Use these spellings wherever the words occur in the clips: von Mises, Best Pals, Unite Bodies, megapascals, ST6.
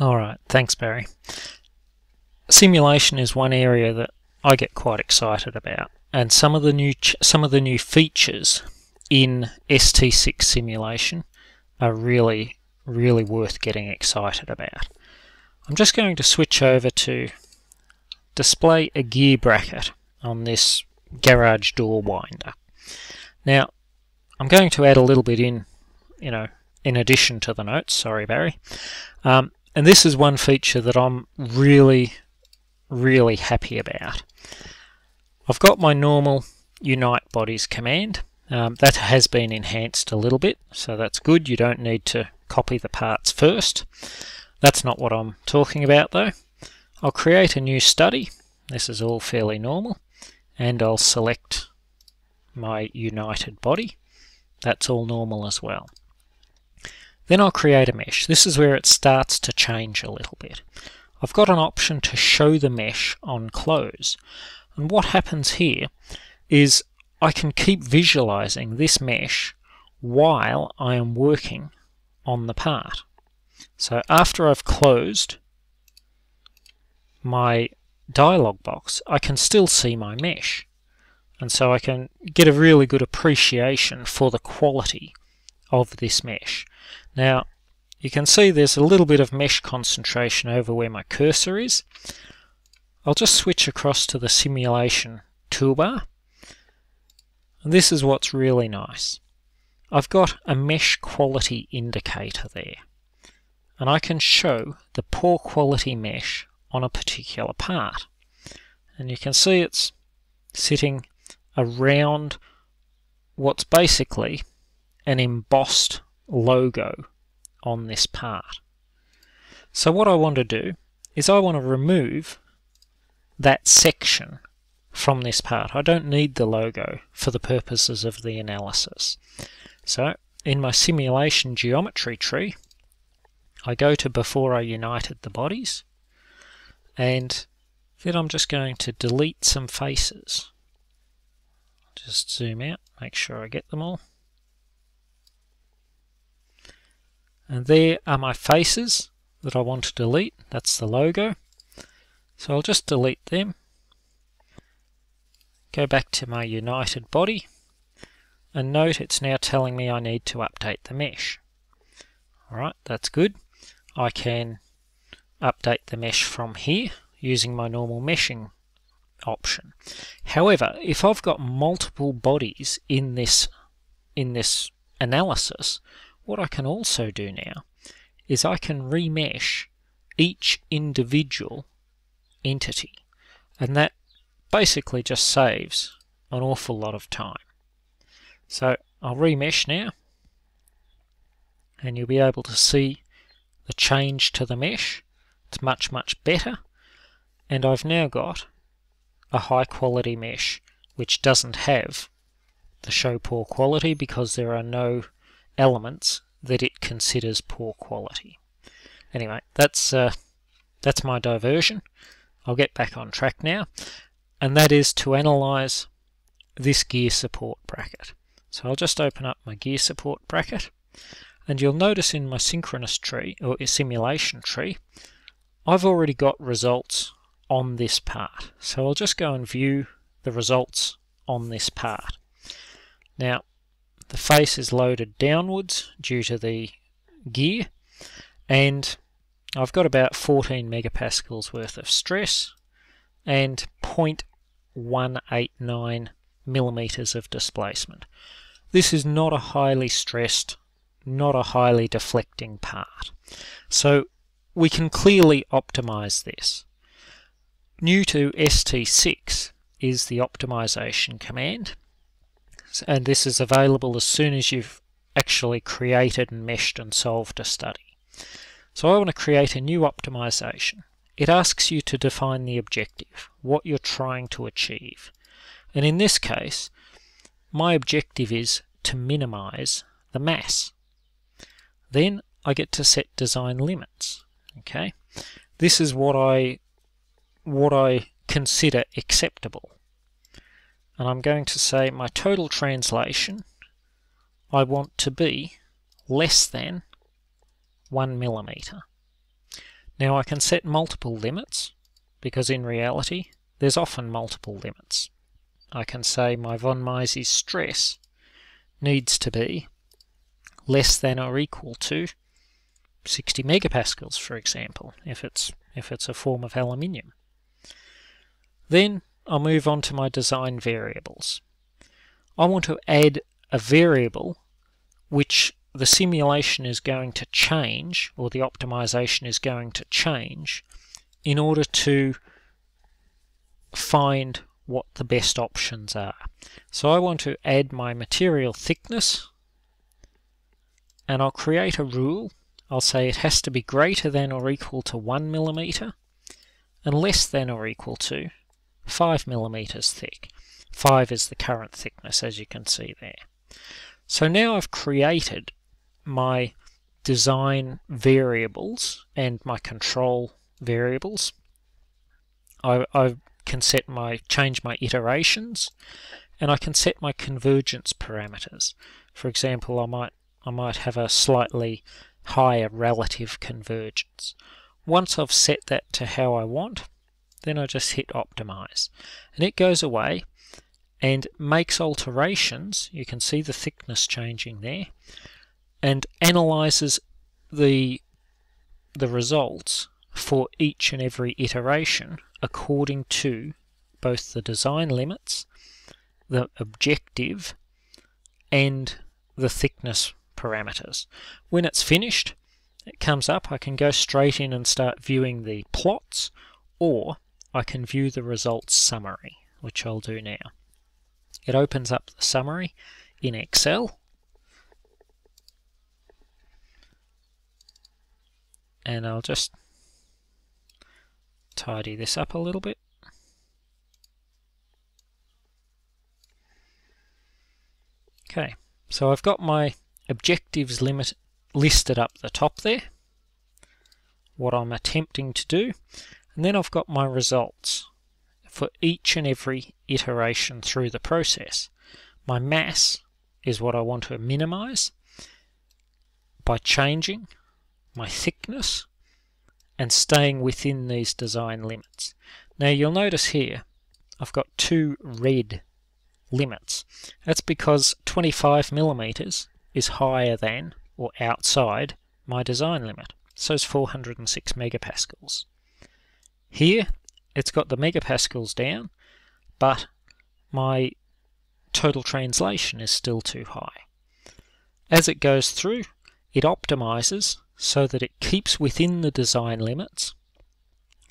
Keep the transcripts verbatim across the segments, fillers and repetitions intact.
Alright, thanks Barry. Simulation is one area that I get quite excited about, and some of the new ch some of the new features in S T six simulation are really really worth getting excited about. I'm just going to switch over to display a gear bracket on this garage door winder. Now I'm going to add a little bit in, you know, in addition to the notes, sorry Barry, um, and this is one feature that I'm really really happy about. I've got my normal Unite Bodies command. Um, that has been enhanced a little bit, so that's good. You don't need to copy the parts first. That's not what I'm talking about though. I'll create a new study. This is all fairly normal. And I'll select my united body. That's all normal as well. Then I'll create a mesh. This is where it starts to change a little bit. I've got an option to show the mesh on close. And what happens here is I can keep visualizing this mesh while I am working on the part. So after I've closed my dialog box, I can still see my mesh. And so I can get a really good appreciation for the quality of this mesh. Now, you can see there's a little bit of mesh concentration over where my cursor is. I'll just switch across to the simulation toolbar. And this is what's really nice. I've got a mesh quality indicator there, and I can show the poor quality mesh on a particular part. And you can see it's sitting around what's basically an embossed logo on this part. So what I want to do is I want to remove that section from this part. I don't need the logo for the purposes of the analysis. So in my simulation geometry tree, I go to before I united the bodies, and then I'm just going to delete some faces. Just zoom out, make sure I get them all. And there are my faces that I want to delete. That's the logo. So I'll just delete them. Go back to my united body, and note it's now telling me I need to update the mesh. Alright, that's good. I can update the mesh from here using my normal meshing option. However, if I've got multiple bodies in this in this analysis, what I can also do now is I can remesh each individual entity, and that basically just saves an awful lot of time. So I'll remesh now, and you'll be able to see the change to the mesh. It's much much better, and I've now got a high quality mesh which doesn't have the show poor quality because there are no elements that it considers poor quality. Anyway, that's uh, that's my diversion. I'll get back on track now. And that is to analyse this gear support bracket. So I'll just open up my gear support bracket, and you'll notice in my synchronous tree, or simulation tree, I've already got results on this part. So I'll just go and view the results on this part. Now, the face is loaded downwards due to the gear, and I've got about fourteen megapascals worth of stress, and zero point one eight nine millimeters of displacement. This is not a highly stressed, not a highly deflecting part. So we can clearly optimize this. New to S T six is the optimization command, and this is available as soon as you've actually created and meshed and solved a study. So I want to create a new optimization. It asks you to define the objective, what you're trying to achieve. And in this case, my objective is to minimize the mass. Then I get to set design limits. Okay? This is what I what I consider acceptable. And I'm going to say my total translation I want to be less than one millimeter. Now I can set multiple limits, because in reality there's often multiple limits. I can say my von Mises stress needs to be less than or equal to sixty megapascals, for example, if it's if it's a form of aluminium. Then I'll move on to my design variables. I want to add a variable which the simulation is going to change, or the optimization is going to change, in order to find what the best options are. So I want to add my material thickness, and I'll create a rule. I'll say it has to be greater than or equal to one millimeter and less than or equal to five millimeters thick. five is the current thickness, as you can see there. So now I've created my design variables and my control variables. I, I can set my change my iterations, and I can set my convergence parameters. For example, I might I might have a slightly higher relative convergence. Once I've set that to how I want, then I just hit optimize, and it goes away and makes alterations. You can see the thickness changing there, and analyzes the the results for each and every iteration according to both the design limits, the objective, and the thickness parameters. When it's finished, it comes up. I can go straight in and start viewing the plots, or I can view the results summary, which I'll do now. It opens up the summary in Excel, and I'll just tidy this up a little bit. Okay, so I've got my objectives limit listed up the top there, what I'm attempting to do, and then I've got my results for each and every iteration through the process. My mass is what I want to minimize by changing my thickness and staying within these design limits. Now you'll notice here I've got two red limits. That's because twenty-five millimeters is higher than or outside my design limit. So it's four hundred six megapascals. Here it's got the megapascals down, but my total translation is still too high. As it goes through, it optimizes so that it keeps within the design limits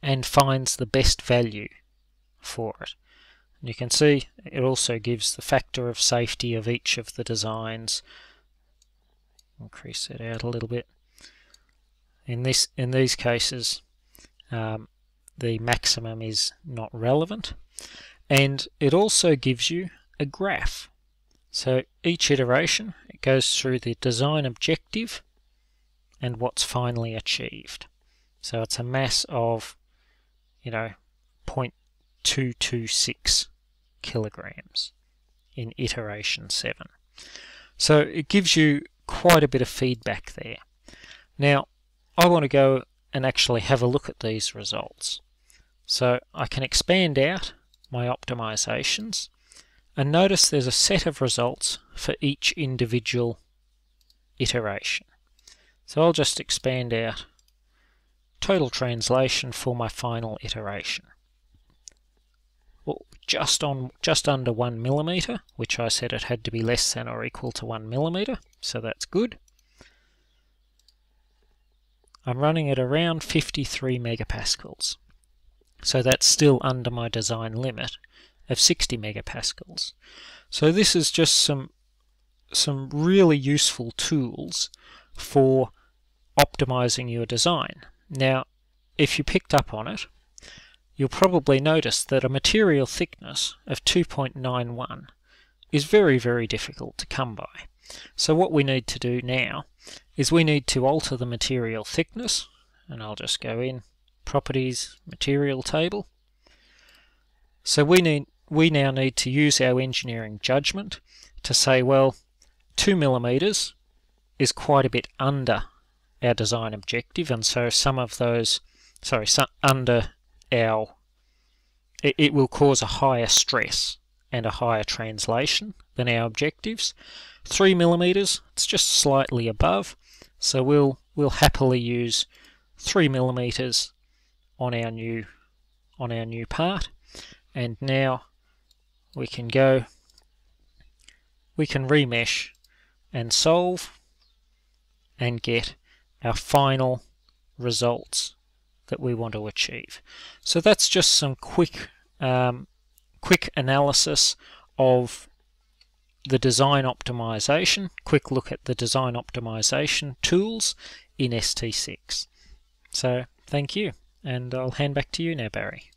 and finds the best value for it. And you can see it also gives the factor of safety of each of the designs. Increase it out a little bit. In this, in these cases, um, the maximum is not relevant, and it also gives you a graph. So each iteration, it goes through the design objective and what's finally achieved. So it's a mass of, you know, zero point two two six kilograms in iteration seven. So it gives you quite a bit of feedback there. Now I want to go and actually have a look at these results. So I can expand out my optimizations, and notice there's a set of results for each individual iteration. So I'll just expand out total translation for my final iteration. Well, just on just under one millimeter, which I said it had to be less than or equal to one millimeter, so that's good. I'm running at around fifty-three megapascals, so that's still under my design limit of sixty megapascals. So this is just some some really useful tools for optimizing your design. Now, if you picked up on it, you'll probably notice that a material thickness of two point nine one is very, very difficult to come by. So what we need to do now is we need to alter the material thickness, and I'll just go in properties, material table. So we need we now need to use our engineering judgment to say, well, two millimeters is quite a bit under our design objective, and so some of those sorry, under our, it, it will cause a higher stress and a higher translation than our objectives. Three millimeters, it's just slightly above, so we'll we'll happily use three millimeters on our new on our new part. And now we can go, we can remesh and solve and get our final results that we want to achieve. So that's just some quick um, quick analysis of the design optimization, quick look at the design optimization tools in S T six. So thank you, and I'll hand back to you now, Barry.